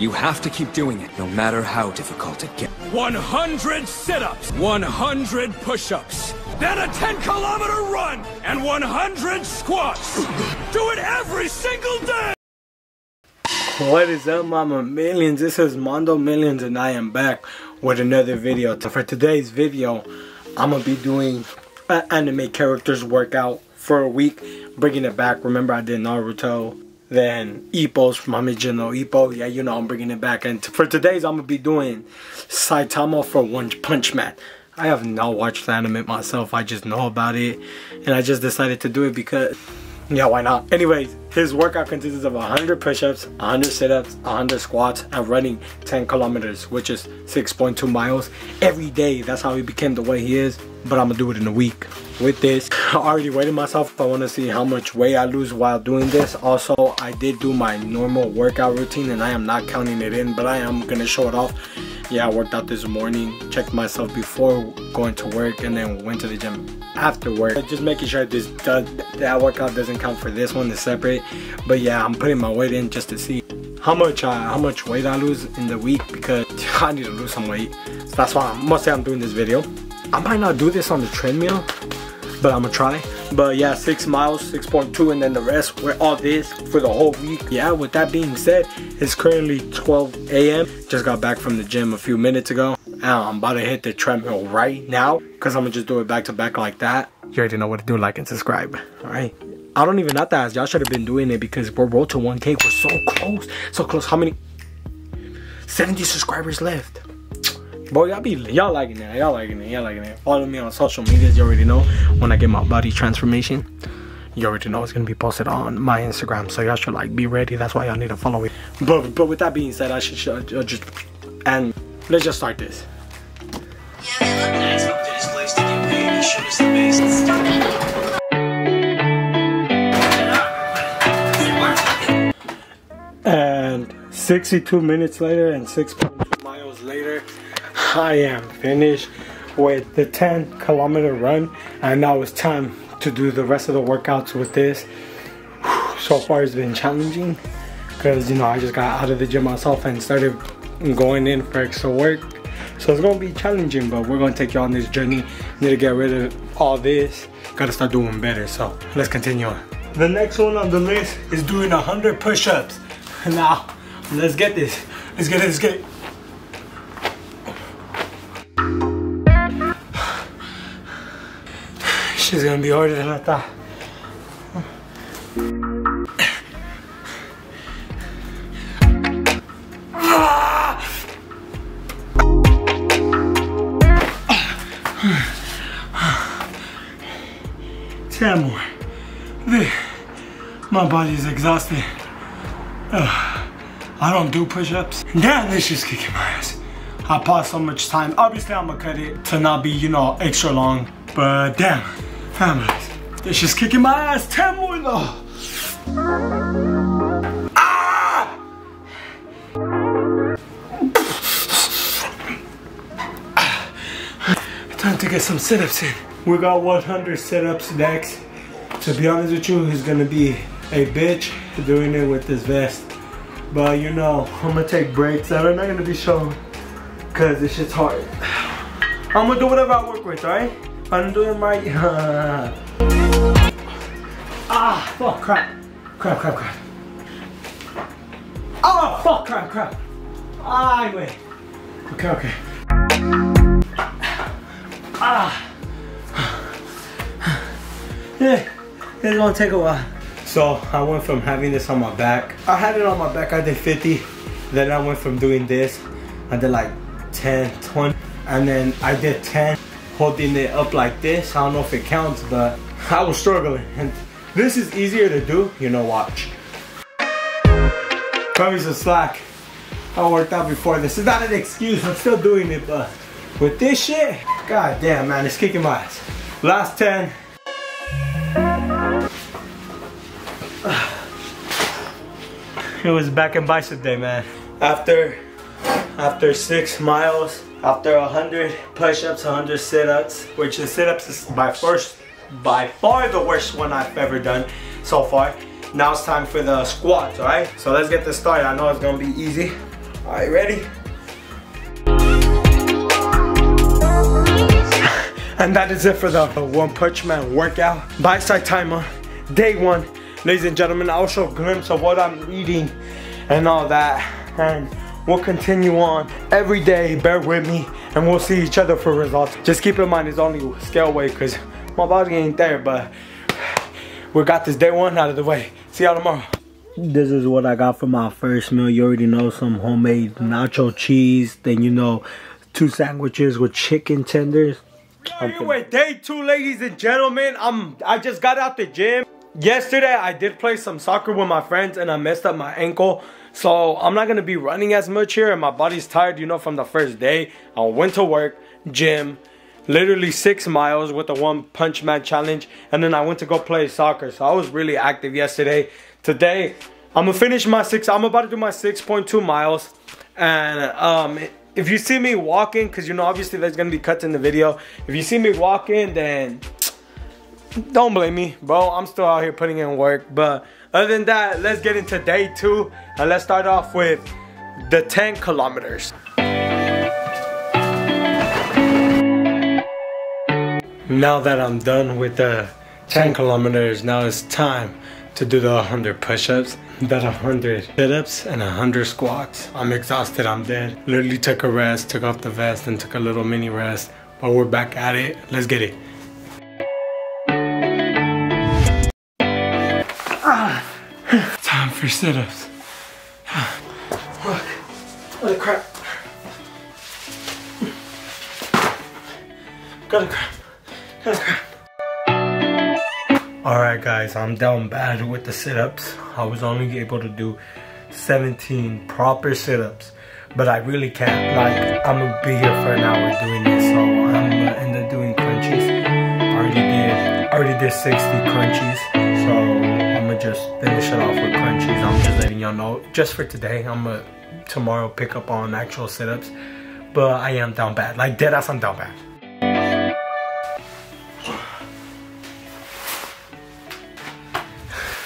You have to keep doing it, no matter how difficult it gets. 100 sit-ups, 100 push-ups, then a 10-kilometer run, and 100 squats. Do it every single day! What is up, Mama Millions? This is Mando Millions, and I am back with another video. So for today's video, I'm gonna be doing an anime characters workout for a week, bringing it back. Remember, I did Naruto, then Ippo's from Hajime no Ippo. Yeah, you know, I'm bringing it back. And for today's, I'm gonna be doing Saitama for One Punch Man. I have not watched the anime myself. I just know about it, and I just decided to do it because, yeah, why not? Anyways, his workout consists of 100 push-ups, 100 sit-ups, 100 squats, and running 10 kilometers, which is 6.2 miles every day. That's how he became the way he is, but I'm gonna do it in a week. With this, I already weighed myself. I wanna see how much weight I lose while doing this. Also, I did do my normal workout routine, and I am not counting it in, but I am gonna show it off. Yeah, I worked out this morning, checked myself before going to work, and then went to the gym after work. Just making sure that workout doesn't count for this one, it's separate. But yeah, I'm putting my weight in just to see how much weight I lose in the week, because I need to lose some weight. So that's why I must say I'm doing this video. I might not do this on the treadmill, but I'm gonna try. But yeah, 6 miles, 6.2, and then the rest with all this for the whole week. Yeah, with that being said, it's currently 12 a.m. Just got back from the gym a few minutes ago. I'm about to hit the treadmill right now, because I'm gonna just do it back to back like that. You already know what to do. Like and subscribe. All right. I don't even have to ask. Y'all should have been doing it, because we're road to 1K. We're so close. So close. How many? 70 subscribers left. Boy, y'all liking that, y'all liking it, y'all liking it. Follow me on social medias, you already know. When I get my body transformation, you already know it's gonna be posted on my Instagram. So y'all should like be ready. That's why y'all need to follow it. But with that being said, I should just, and let's just start this. And 62 minutes later and 6.2 miles later, I am finished with the 10-kilometer run, and now it's time to do the rest of the workouts with this. Whew, so far it's been challenging, because you know, I just got out of the gym myself and started going in for extra work, so it's gonna be challenging, but we're gonna take you on this journey. Need to get rid of all this, gotta start doing better, so let's continue on. The next one on the list is doing 100 push-ups. Now let's get this, let's get it, let's get it. She's gonna be harder than I thought. Ten more. My body is exhausted. I don't do push-ups. Damn, this is kicking my ass. I paused so much time. Obviously, I'm gonna cut it to not be, you know, extra long. But damn. Families. This is kicking my ass. 10 more though. Ah! Time to get some sit-ups in. We got 100 sit-ups next. To be honest with you, he's gonna be a bitch doing it with his vest. But you know, I'm gonna take breaks that are not gonna be shown, because this shit's hard. I'm gonna do whatever I work with, alright? I'm doing my fuck, crap. Oh, fuck, crap. Ah, wait. Okay. Yeah, it's gonna take a while. So I went from having this on my back. I had it on my back, I did 50. Then I went from doing this, I did like 10, 20. And then I did 10. Holding it up like this, I don't know if it counts, but I was struggling. And this is easier to do, you know, watch. Cut me some slack. I worked out before this. It's not an excuse, I'm still doing it, but with this shit, god damn, man, it's kicking my ass. Last 10. It was back and bicep day, man. After 6 miles, after 100 push-ups, 100 sit-ups, which the sit-ups is by far the worst one I've ever done so far. Now it's time for the squats, all right? So let's get this started. I know it's gonna be easy. Alright, ready? And that is it for the One Punch Man workout by Saitama, day one. Ladies and gentlemen, I'll show a glimpse of what I'm eating and all that. And we'll continue on every day, bear with me, and we'll see each other for results. Just keep in mind, it's only scale weight because my body ain't there, but we got this day one out of the way. See y'all tomorrow. This is what I got for my first meal. You already know, some homemade nacho cheese, then you know, 2 sandwiches with chicken tenders. Here with day 2, ladies and gentlemen. I just got out the gym. Yesterday I did play some soccer with my friends and I messed up my ankle, so I'm not gonna be running as much here, and my body's tired, you know, from the first day. I went to work, gym, literally 6 miles with the One Punch Man challenge, and then I went to go play soccer. So I was really active yesterday. Today I'm gonna finish my I'm about to do my 6.2 miles, and if you see me walking, because you know obviously there's gonna be cuts in the video, if you see me walking, then don't blame me, bro. I'm still out here putting in work. But other than that, let's get into day 2 and let's start off with the 10 kilometers. Now that I'm done with the 10 kilometers, now it's time to do the 100 push-ups, that 100 sit-ups, and 100 squats. I'm exhausted, I'm dead. Literally took a rest, took off the vest, and took a little mini rest. But we're back at it. Let's get it. Time for sit-ups. Look, what a crap. Got a crap, got a crap. Alright guys, I'm down bad with the sit-ups. I was only able to do 17 proper sit-ups, but I really can't. Like, I'm gonna be here for an hour doing this, so I'm gonna end up doing crunches. I already did 60 crunches, so I'm gonna just finish it off with crunches. I'm just letting y'all know, just for today, I'm gonna tomorrow pick up on actual sit-ups, but I am down bad. Like, deadass, I'm down bad.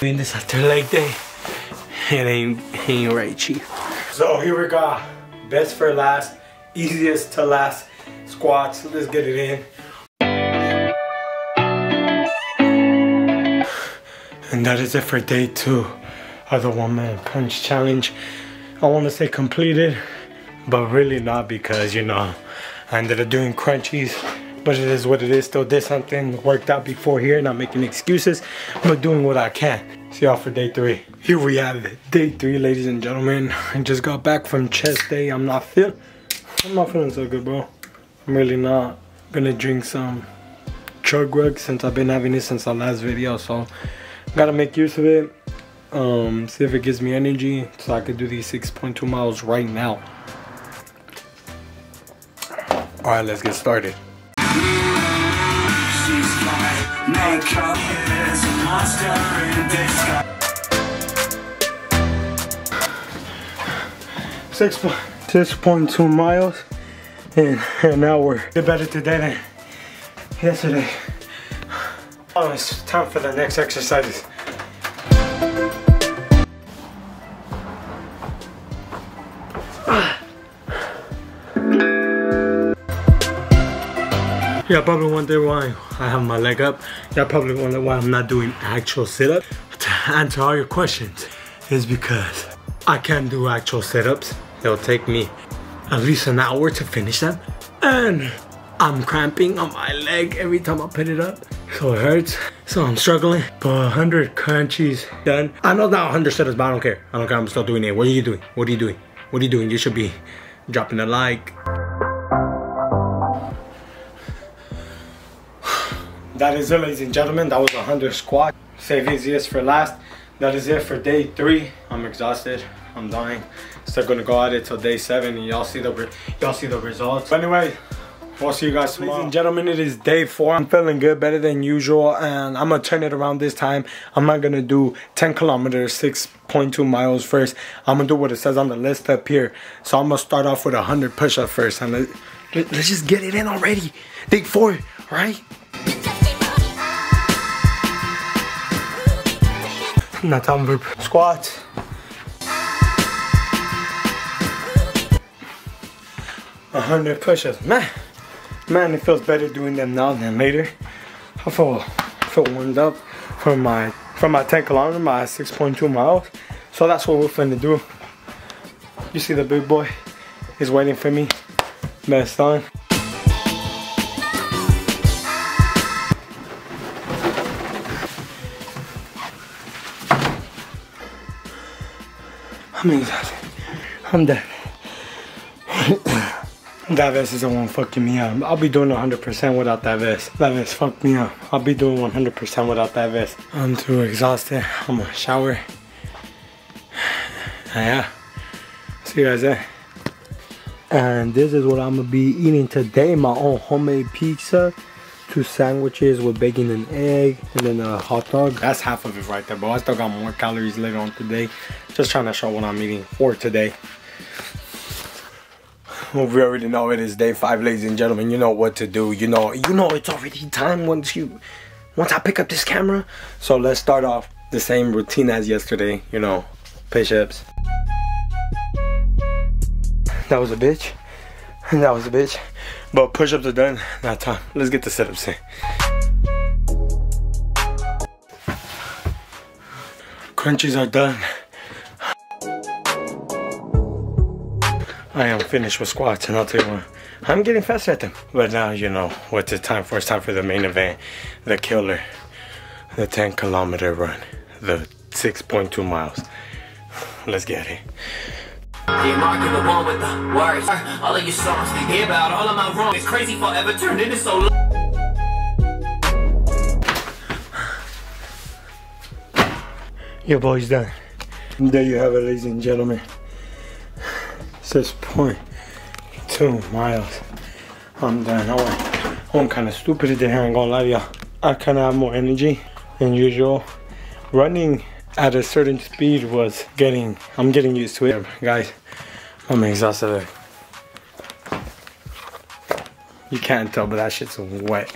Doing this after leg day, it ain't right, chief. So here we go, best for last, easiest to last squats. Let's get it in. And that is it for day 2 of the One Man Punch Challenge. I want to say completed, but really not, because you know I ended up doing crunchies. But it is what it is. Still did something, worked out before here, not making excuses, but doing what I can. See y'all for day 3. Here we have it, day 3, ladies and gentlemen. I just got back from chest day. I'm not feeling so good, bro. I'm really not. Gonna drink some chug rug since I've been having it since the last video, so gotta make use of it. See if it gives me energy so I could do these 6.2 miles right now. All right, let's get started. Makeup is a monster in disguise. 6.2 miles in an hour. Did better today than yesterday. Oh, it's time for the next exercises. Y'all probably wonder why I have my leg up. Y'all probably wonder why I'm not doing actual sit-ups. To answer all your questions, is because I can't do actual sit-ups. It'll take me at least an hour to finish them. And I'm cramping on my leg every time I put it up. So it hurts, so I'm struggling. But 100 crunchies done. I know that 100 sit-ups, but I don't care. I don't care, I'm still doing it. What are you doing? What are you doing? What are you doing? You should be dropping a like. That is it, ladies and gentlemen. That was 100 squat. Save easiest for last. That is it for day 3. I'm exhausted. I'm dying. Still gonna go at it till day 7, and y'all see the results. But anyway, we'll see you guys tomorrow. Ladies and gentlemen, it is day 4. I'm feeling good, better than usual, and I'm gonna turn it around this time. I'm not gonna do 10 kilometers, 6.2 miles first. I'm gonna do what it says on the list up here. So I'm gonna start off with 100 push-ups first, and let's just get it in already. Day 4, right? Not time for squats. 100 push-ups. Man, it feels better doing them now than later. I feel warmed up from my 10 km, my 6.2 miles. So that's what we're finna do. You see the big boy is waiting for me. Best time. I'm exhausted. I'm dead. That vest is the one fucking me up. I'll be doing 100% without that vest. That vest fucked me up. I'll be doing 100% without that vest. I'm too exhausted. I'm gonna shower. Yeah. See you guys there. And this is what I'm gonna be eating today. My own homemade pizza, 2 sandwiches with bacon and egg, and then a hot dog. That's half of it right there, but I still got more calories later on today. Just trying to show what I'm eating for today. Well, we already know it is day 5, ladies and gentlemen. You know what to do. You know it's already time once I pick up this camera. So let's start off the same routine as yesterday. You know, push-ups. That was a bitch. That was a bitch. But push-ups are done. Now time. Let's get the sit-ups in. Crunchies are done. I am finished with squats, and I'll tell you what, I'm getting faster at them. But now you know what it's time for. It's time for the main event, the killer, the 10 km run, the 6.2 miles. Let's get it. You're marking the one with the words. All of your songs, hear about all of my wrongs. It's crazy forever turned into so long. Your boy's done. There you have it, ladies and gentlemen. 6.2 miles. I'm done. I'm kind of stupid today, I ain't gonna lie to y'all. I kind of have more energy than usual. Running at a certain speed was getting, I'm getting used to it. Guys, I'm exhausted. You can't tell, but that shit's wet.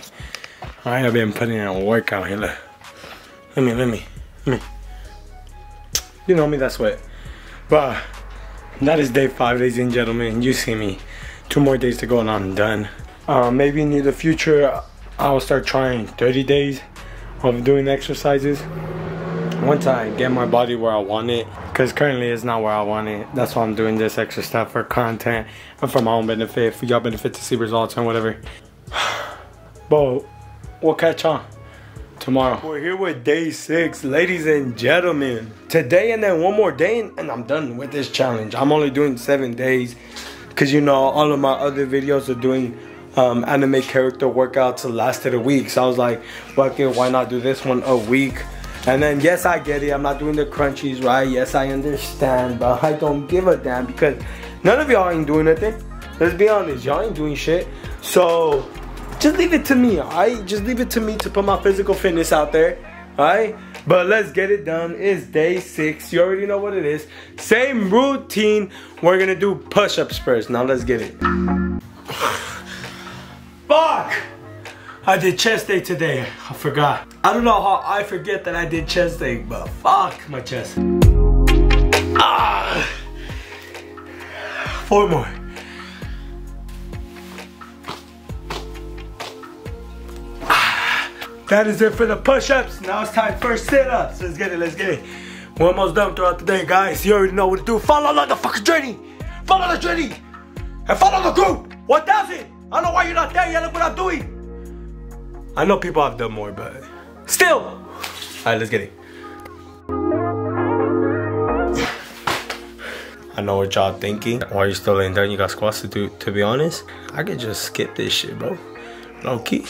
I have been putting in a workout here. Look. Let me. You know me, that's wet. But that is day 5, ladies and gentlemen. You see me. 2 more days to go and I'm done. Maybe in the future, I'll start trying 30 days of doing exercises. Once I get my body where I want it, because currently it's not where I want it. That's why I'm doing this extra stuff for content and for my own benefit, for y'all benefit to see results and whatever. But we'll catch on tomorrow. We're here with day 6, ladies and gentlemen. Today and then 1 more day and I'm done with this challenge. I'm only doing 7 days because you know all of my other videos are doing anime character workouts that lasted a week. So I was like, fuck it, why not do this one a week? And then yes, I get it, I'm not doing the crunchies, right? Yes, I understand, but I don't give a damn because none of y'all ain't doing nothing. Let's be honest, y'all ain't doing shit. So just leave it to me, alright? Just leave it to me to put my physical fitness out there, alright? But let's get it done. It's day 6. You already know what it is. Same routine. We're gonna do push-ups first. Now let's get it. Fuck! I did chest day today. I forgot. I don't know how I forget that I did chest day, but fuck my chest. Ah! 4 more. That is it for the push-ups. Now it's time for sit-ups. Let's get it, let's get it. We're almost done throughout the day, guys. You already know what to do. Follow the fucking journey. Follow the journey. And follow the group. 1,000. I don't know why you're not there yet. Look what I'm doing. I know people have done more, but still. All right, let's get it. I know what y'all thinking. Why you still ain't done? You got squats to do, to be honest. I could just skip this shit, bro. Low key.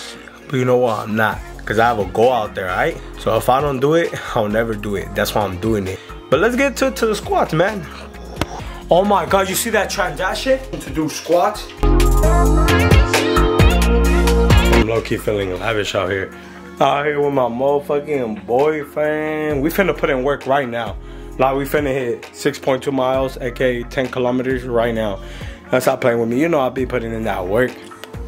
But you know what? I'm not. Cause I have a goal out there, right? So if I don't do it, I'll never do it. That's why I'm doing it. But let's get to the squats, man. Oh my God, you see that transaction? To do squats. I'm low-key feeling lavish out here. Out here with my motherfucking boyfriend. We finna put in work right now. Like we finna hit 6.2 miles, aka 10 kilometers right now. That's not playing with me. You know I'll be putting in that work.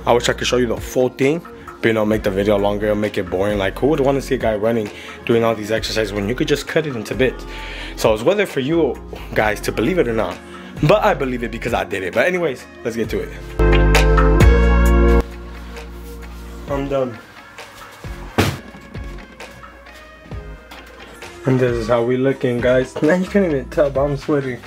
I wish I could show you the full thing. You know, make the video longer, make it boring. Like, who would want to see a guy running, doing all these exercises when you could just cut it into bits? So it's whether for you guys to believe it or not, but I believe it because I did it. But anyways, let's get to it. I'm done. And this is how we looking, guys. Man, you can't even tell, but I'm sweating.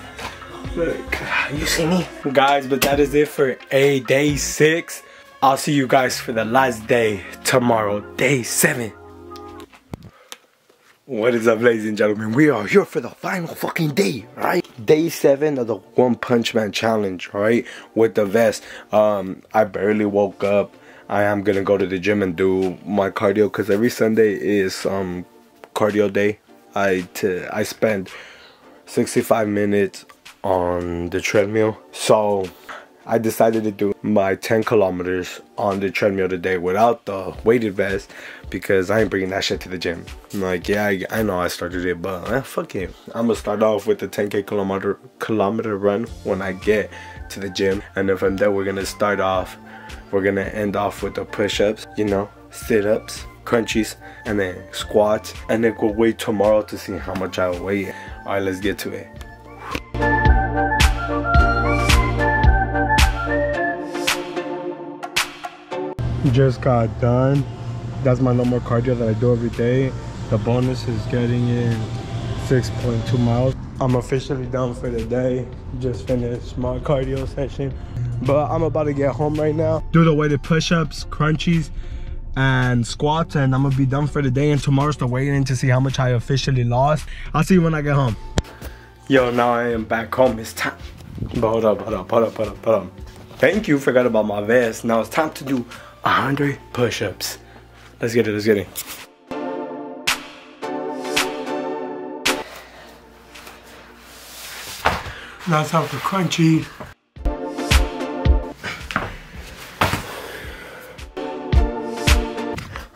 Look, you see me? Guys, but that is it for day 6. I'll see you guys for the last day tomorrow, day 7. What is up, ladies and gentlemen? We are here for the final fucking day, right? Day 7 of the One Punch Man challenge, right? With the vest. I barely woke up. I am gonna go to the gym and do my cardio because every Sunday is cardio day. I spend 65 minutes on the treadmill, so I decided to do my 10 kilometers on the treadmill today without the weighted vest because I ain't bringing that shit to the gym. I'm like, yeah, I know I started it, but fuck it. I'm gonna start off with the 10K kilometer run when I get to the gym. And then from there, we're gonna end off with the push-ups, you know, sit-ups, crunchies, and then squats. And then we'll wait tomorrow to see how much I weigh. All right, let's get to it. Just got done. That's my normal cardio that I do every day. The bonus is getting in 6.2 miles. I'm officially done for the day. Just finished my cardio session, but I'm about to get home right now. Do the weighted push-ups, crunchies, and squats, and I'm gonna be done for the day. And tomorrow's the weigh-in to see how much I officially lost. I'll see you when I get home. Yo, now I am back home. It's time. But hold up. Thank you, forgot about my vest. Now it's time to do 100 push-ups. Let's get it. Now it's time for crunchy.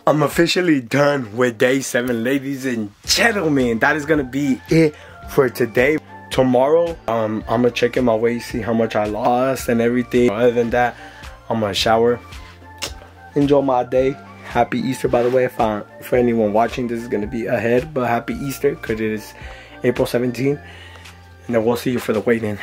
I'm officially done with day 7, ladies and gentlemen. That is gonna be it for today. Tomorrow, I'm gonna check in my weight, see how much I lost and everything. Other than that, I'm gonna shower. Enjoy my day. Happy Easter, by the way, for anyone watching. This is going to be ahead, but happy Easter because it is April 17th. And then we'll see you for the weigh-in.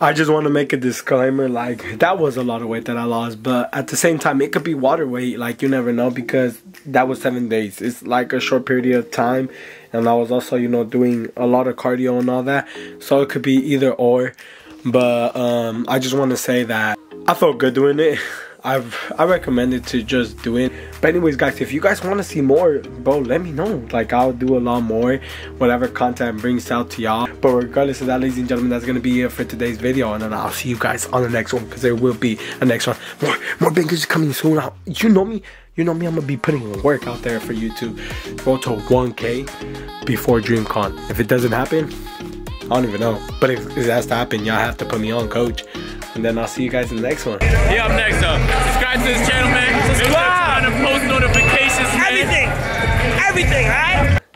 I just want to make a disclaimer, like, that was a lot of weight that I lost, but at the same time, it could be water weight. Like, you never know, because that was 7 days. It's like a short period of time, and I was also, you know, doing a lot of cardio and all that, so it could be either or. But I just want to say that I felt good doing it. I recommend it to just do it. But anyways, guys, if you guys want to see more, bro, let me know. Like, I'll do a lot more, whatever content brings out to y'all. But regardless of that, ladies and gentlemen, that's going to be it for today's video. And then I'll see you guys on the next one, because there will be a next one. More bangers coming soon. You know me, I'm going to be putting work out there for YouTube. Go to 1K before DreamCon. If it doesn't happen, I don't even know. But if it has to happen, y'all have to put me on, coach. And then I'll see you guys in the next one. Yeah, I'm next up. Subscribe to this channel, man. Subscribe. Post notifications, man. Everything, all right?